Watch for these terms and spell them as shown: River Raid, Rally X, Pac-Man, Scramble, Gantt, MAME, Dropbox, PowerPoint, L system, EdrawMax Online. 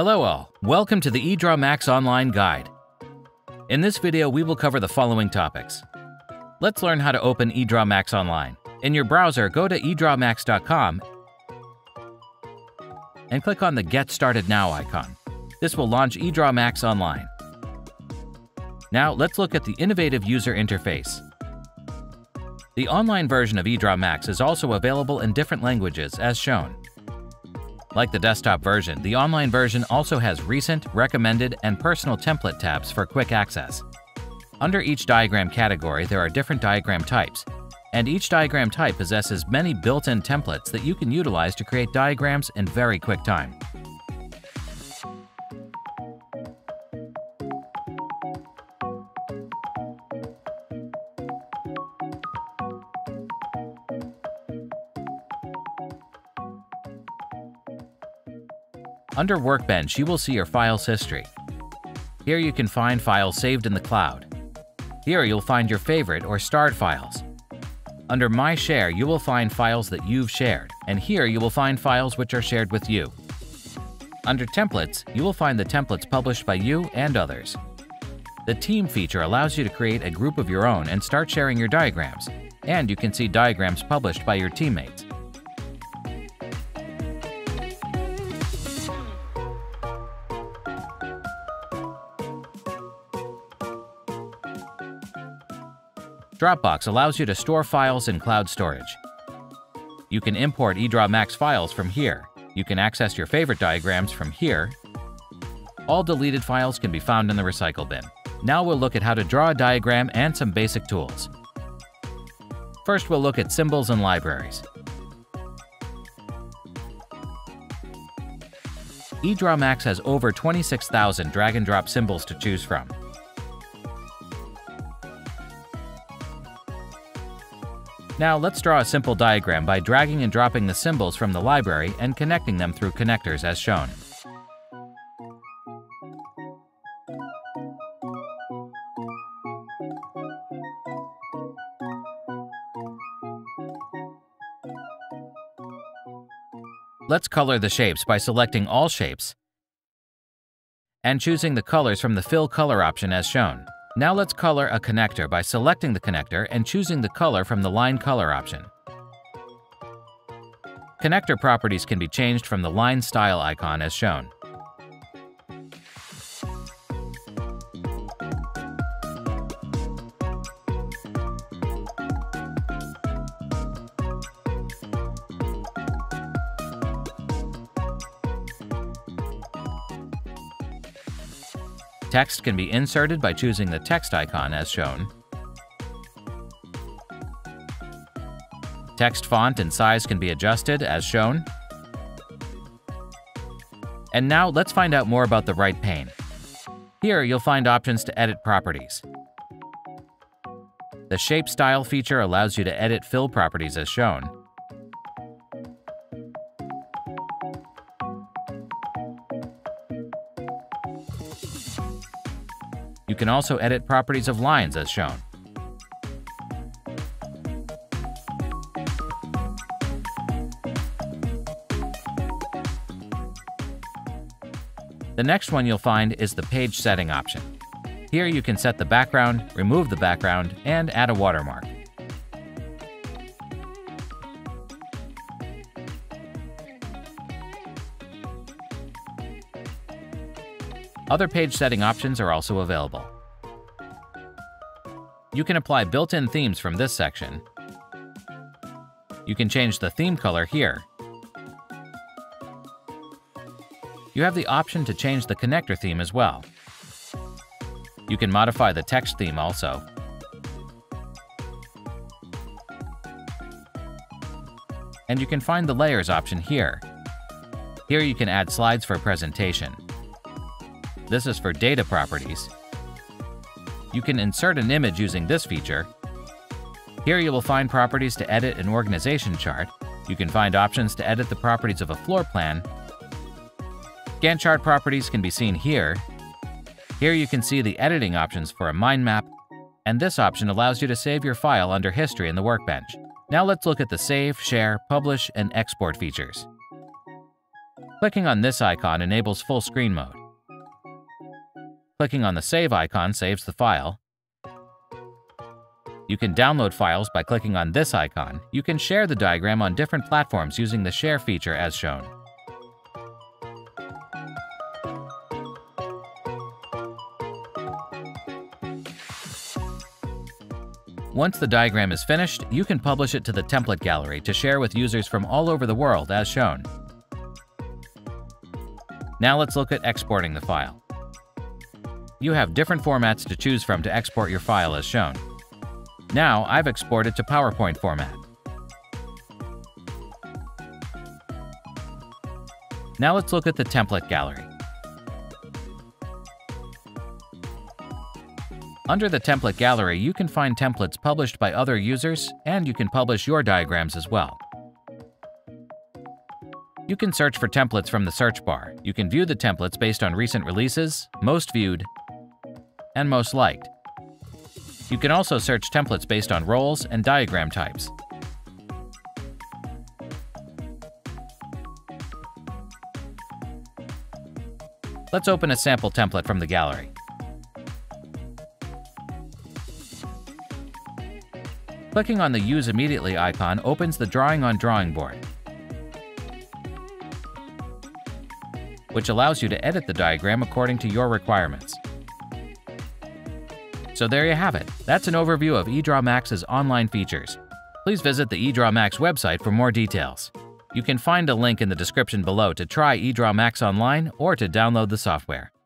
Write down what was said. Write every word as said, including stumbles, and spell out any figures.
Hello all, welcome to the EdrawMax Online Guide. In this video, we will cover the following topics. Let's learn how to open EdrawMax Online. In your browser, go to edraw max dot com and click on the Get Started Now icon. This will launch EdrawMax Online. Now, let's look at the innovative user interface. The online version of EdrawMax is also available in different languages, as shown. Like the desktop version, the online version also has Recent, Recommended, and Personal Template tabs for quick access. Under each diagram category, there are different diagram types, and each diagram type possesses many built-in templates that you can utilize to create diagrams in very quick time. Under Workbench, you will see your files history. Here you can find files saved in the cloud. Here you'll find your favorite or starred files. Under My Share, you will find files that you've shared, and here you will find files which are shared with you. Under Templates, you will find the templates published by you and others. The Team feature allows you to create a group of your own and start sharing your diagrams, and you can see diagrams published by your teammates. Dropbox allows you to store files in cloud storage. You can import EdrawMax files from here. You can access your favorite diagrams from here. All deleted files can be found in the recycle bin. Now we'll look at how to draw a diagram and some basic tools. First, we'll look at symbols and libraries. EdrawMax has over twenty-six thousand drag-and-drop symbols to choose from. Now let's draw a simple diagram by dragging and dropping the symbols from the library and connecting them through connectors as shown. Let's color the shapes by selecting all shapes and choosing the colors from the Fill Color option as shown. Now let's color a connector by selecting the connector and choosing the color from the Line Color option. Connector properties can be changed from the Line Style icon as shown. Text can be inserted by choosing the text icon as shown. Text font and size can be adjusted as shown. And now let's find out more about the right pane. Here you'll find options to edit properties. The Shape Style feature allows you to edit fill properties as shown. You can also edit properties of lines as shown. The next one you'll find is the Page Setting option. Here you can set the background, remove the background, and add a watermark. Other page setting options are also available. You can apply built-in themes from this section. You can change the theme color here. You have the option to change the connector theme as well. You can modify the text theme also. And you can find the Layers option here. Here you can add slides for presentation. This is for data properties. You can insert an image using this feature. Here you will find properties to edit an organization chart. You can find options to edit the properties of a floor plan. Gantt chart properties can be seen here. Here you can see the editing options for a mind map, and this option allows you to save your file under History in the Workbench. Now let's look at the Save, Share, Publish, and Export features. Clicking on this icon enables full screen mode. Clicking on the save icon saves the file. You can download files by clicking on this icon. You can share the diagram on different platforms using the share feature as shown. Once the diagram is finished, you can publish it to the template gallery to share with users from all over the world as shown. Now let's look at exporting the file. You have different formats to choose from to export your file as shown. Now I've exported to PowerPoint format. Now let's look at the template gallery. Under the template gallery, you can find templates published by other users, and you can publish your diagrams as well. You can search for templates from the search bar. You can view the templates based on recent releases, most viewed, and most liked. You can also search templates based on roles and diagram types. Let's open a sample template from the gallery. Clicking on the Use Immediately icon opens the Drawing on Drawing board, which allows you to edit the diagram according to your requirements. So there you have it. That's an overview of EdrawMax's online features. Please visit the EdrawMax website for more details. You can find a link in the description below to try EdrawMax Online or to download the software.